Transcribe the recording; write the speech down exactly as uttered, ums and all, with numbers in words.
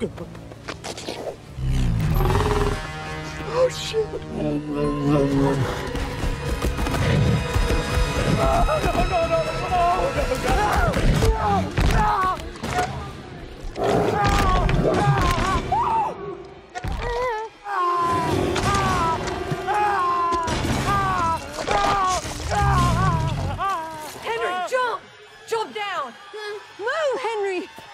Oh shit! No, no, no, no, no, no, no, no, no, no, no, no, no, no, no, no. Henry, jump! Jump down! Move, Henry!